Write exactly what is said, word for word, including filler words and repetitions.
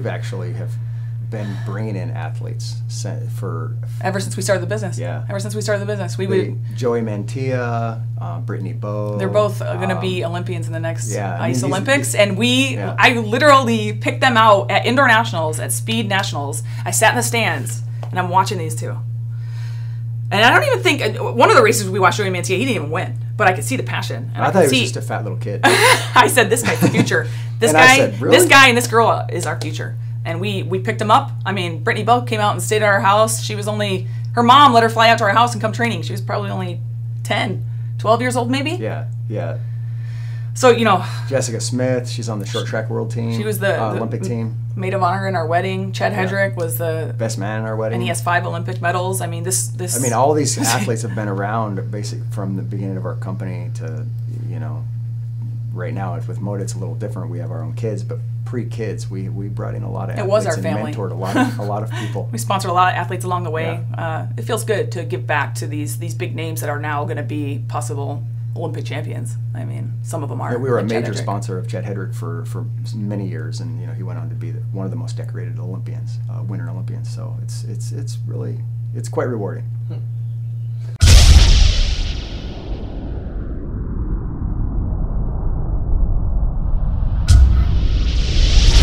we've actually have been bringing in athletes for ever since we started the business. Yeah, ever since we started the business, we the, would Joey Mantia, uh, Brittany Bow. They're both um, going to be Olympians in the next yeah, Ice I mean, Olympics, these, and we yeah. I literally picked them out at indoor nationals, at speed nationals. I sat in the stands and I'm watching these two, and I don't even think one of the races we watched Joey Mantia, he didn't even win, but I could see the passion. And I, I thought he was see, just a fat little kid. I said, "This guy's the future. This guy, said, really? This guy, and this girl is our future." And we, we picked them up. I mean, Brittany Bow came out and stayed at our house. She was only, her mom let her fly out to our house and come training. She was probably only ten, twelve years old maybe. Yeah, yeah. So, you know. Jessica Smith, she's on the short track world team. She was the, uh, the Olympic team. Maid of honor in our wedding. Chad Hedrick yeah. was the. Best man in our wedding. And he has five Olympic medals. I mean, this. this I mean, all these athletes have been around basically from the beginning of our company to, you know, right now. With Moda, it's a little different. We have our own kids, but pre-kids, we, we brought in a lot of athletes. It was our and family. Mentored a lot of, a lot of people. We sponsored a lot of athletes along the way. Yeah. Uh, it feels good to give back to these these big names that are now going to be possible Olympic champions. I mean, some of them are. Yeah, we were like a major sponsor of Chad Hedrick for, for many years, and you know he went on to be the, one of the most decorated Olympians, uh, Winter Olympians. So it's it's it's really it's quite rewarding. Hmm.